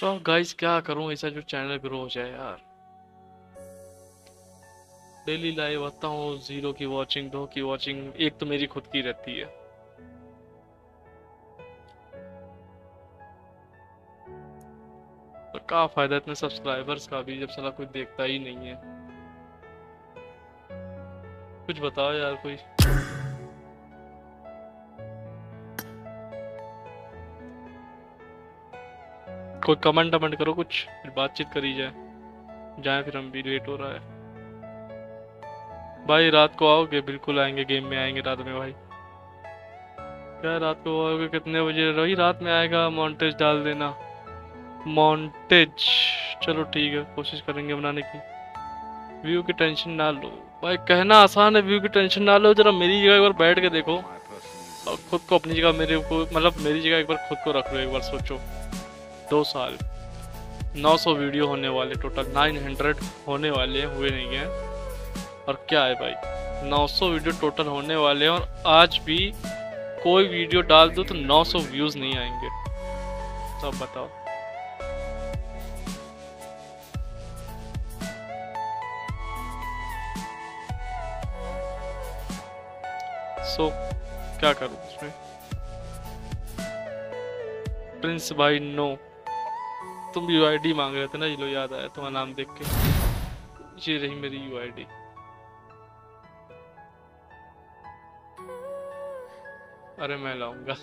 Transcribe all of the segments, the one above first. तो गाइस क्या करूं, ऐसा जो चैनल ग्रो हो जाए यार। डेली लाइव आता हूँ, 0 की वॉचिंग, 2 की वॉचिंग, 1 तो मेरी खुद की रहती है। तो क्या फायदा इतने सब्सक्राइबर्स का भी जब साला कोई देखता ही नहीं है। कुछ बताओ यार कोई। कोई कमेंट कमेंट करो कुछ, फिर बातचीत करी जाए जाए, फिर हम भी वेट हो रहा है। भाई रात को आओगे? बिल्कुल आएंगे, गेम में आएंगे रात में। भाई क्या रात को आओगे? कितने बजे? रही रात में आएगा। मॉन्टेज डाल देना, मॉन्टेज। चलो ठीक है, कोशिश करेंगे बनाने की। व्यू की टेंशन ना लो भाई, कहना आसान है व्यू की टेंशन ना लो। जरा मेरी जगह एक बार बैठ के देखो और खुद को अपनी जगह, मेरे को मतलब मेरी जगह एक बार खुद को रख लो। एक बार सोचो, 2 साल 900 वीडियो होने वाले, टोटल 900 होने वाले, हुए नहीं हैं। और क्या है भाई, 900 वीडियो टोटल होने वाले हैं और आज भी कोई वीडियो डाल दो तो 900 व्यूज नहीं आएंगे। तब बताओ क्या करूं इसमें। प्रिंस भाई नो, तुम यूआईडी मांग रहे थे ना, ये लो याद आया तुम्हारा नाम देख के, ये रही मेरी यूआईडी। अरे मैं लाऊंगा।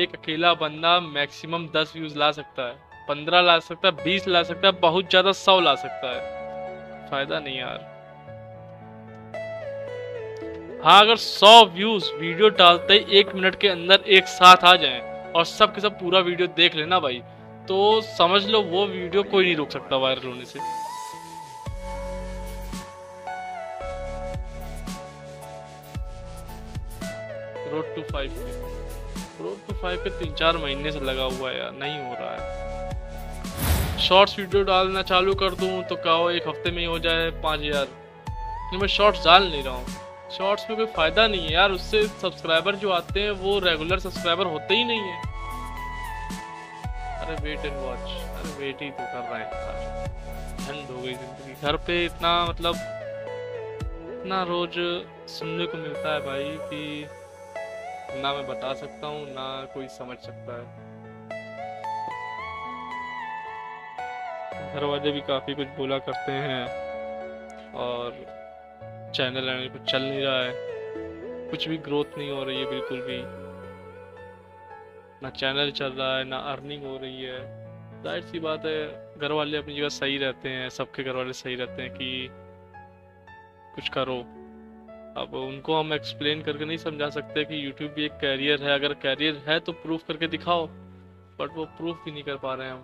एक अकेला बंदा मैक्सिमम 10 व्यूज ला सकता है, 15 ला सकता है, 20 ला सकता है, बहुत ज्यादा 100 ला सकता है। फायदा नहीं यार। हाँ अगर 100 व्यूज वीडियो डालते ही 1 मिनट के अंदर एक साथ आ जाएं और सब के सब पूरा वीडियो देख लेना भाई, तो समझ लो वो वीडियो कोई नहीं रोक सकता वायरल होने से। रोड टू 5 पे 3-4 महीने से लगा हुआ है यार, नहीं हो रहा है। शॉर्ट्स वीडियो डालना चालू कर दूं तो क्या हो, 1 हफ्ते में ही हो जाए 5000। मैं शॉर्ट्स डाल नहीं रहा हूँ, शॉर्ट्स में कोई फायदा नहीं है यार। उससे सब्सक्राइबर जो आते हैं वो रेगुलर सब्सक्राइबर होते ही नहीं है। अरे वेट एंड वॉच, अरे वेट ही तो कर रहा है। ठंड हो गई जिंदगी, घर पे इतना मतलब इतना रोज सुनने को मिलता है भाई कि ना मैं बता सकता हूँ ना कोई समझ सकता है। घर वाले भी काफ़ी कुछ बोला करते हैं और चैनल आने कुछ चल नहीं रहा है, कुछ भी ग्रोथ नहीं हो रही है बिल्कुल भी, ना चैनल चल रहा है ना अर्निंग हो रही है। जाहिर सी बात है घर वाले अपनी जगह सही रहते हैं, सबके घर वाले सही रहते हैं कि कुछ करो। अब उनको हम एक्सप्लेन करके नहीं समझा सकते कि यूट्यूब भी एक कैरियर है, अगर कैरियर है तो प्रूफ करके दिखाओ, बट वो प्रूफ भी नहीं कर पा रहे हैं। हम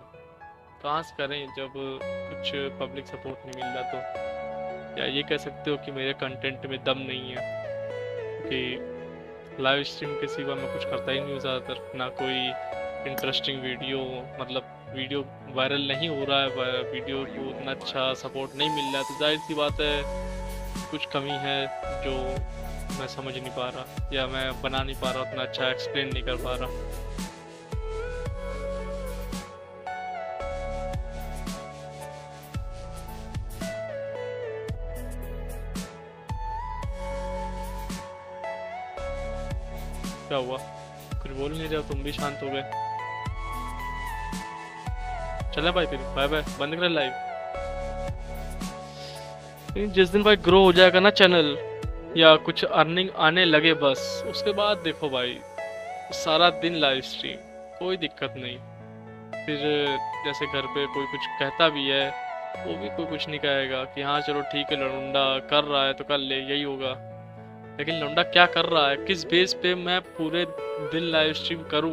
कहाँ से करें जब कुछ पब्लिक सपोर्ट नहीं मिल रहा। तो या ये कह सकते हो कि मेरे कंटेंट में दम नहीं है, कि लाइव स्ट्रीम के सिवा मैं कुछ करता ही नहीं हूँ ज़्यादातर, ना कोई इंटरेस्टिंग वीडियो, मतलब वीडियो वायरल नहीं हो रहा है, वीडियो को उतना अच्छा सपोर्ट नहीं मिल रहा। तो जाहिर सी बात है कुछ कमी है जो मैं समझ नहीं पा रहा, या मैं बना नहीं पा रहा उतना अच्छा, एक्सप्लेन नहीं कर पा रहा। क्या हुआ, कुछ बोल नहीं रहे, तुम भी शांत हो गए। चले भाई फिर बाय बाय, बंद कर लाइव। जिस दिन भाई ग्रो हो जाएगा ना चैनल या कुछ अर्निंग आने लगे, बस उसके बाद देखो भाई सारा दिन लाइव स्ट्रीम, कोई दिक्कत नहीं। फिर जैसे घर पे कोई कुछ कहता भी है, वो भी कोई कुछ नहीं कहेगा कि हाँ चलो ठीक है लौंडा कर रहा है तो कर ले, यही होगा। लेकिन लौंडा क्या कर रहा है, किस बेस पे मैं पूरे दिन लाइव स्ट्रीम करूँ।